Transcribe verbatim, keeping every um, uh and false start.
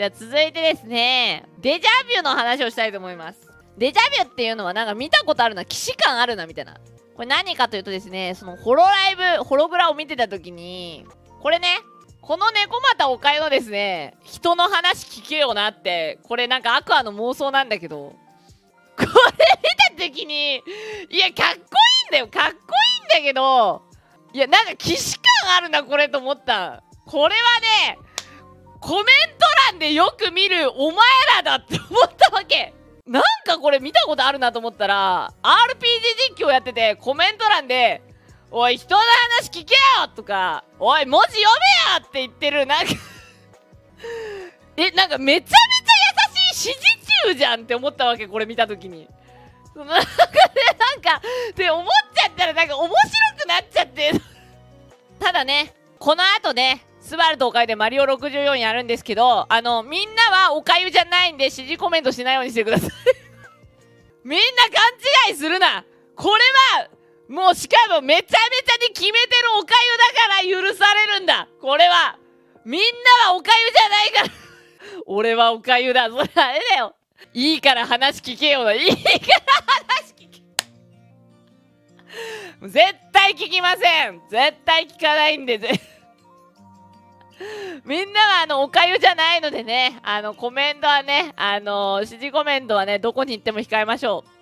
では続いてですね、デジャビュの話をしたいと思います。デジャビュっていうのはなんか見たことあるな、既視感あるなみたいな。これ何かというとですね、そのホロライブ、ホログラを見てた時に、これね、この猫又おかゆのですね、人の話聞けよなって、これなんかアクアの妄想なんだけど、これ見た時に、いや、かっこいいんだよ、かっこいいんだけど、いや、なんか既視感あるな、これと思った。これはね、コメント欄でよく見るお前らだって思ったわけ。なんかこれ見たことあるなと思ったら、アールピージー 実況やっててコメント欄で、おい人の話聞けよとか、おい文字読めよって言ってる、なんか、え、なんかめちゃめちゃ優しい指示中じゃんって思ったわけ、これ見たときに。その中でなんか、って思っちゃったらなんか面白くなっちゃって。ただね、この後ね、スバルとおかゆでマリオろくじゅうよんやるんですけど、あの、みんなはおかゆじゃないんで指示コメントしないようにしてください。みんな勘違いするな。これは、もうしかもめちゃめちゃに決めてるおかゆだから許されるんだ。これは、みんなはおかゆじゃないから。俺はおかゆだ。それあれだよ。いいから話聞けよな。いいから話聞け。絶対聞きません。絶対聞かないんで。みんなはあのおかゆじゃないのでね、あのコメントはね、あの指示コメントはね、どこに行っても控えましょう。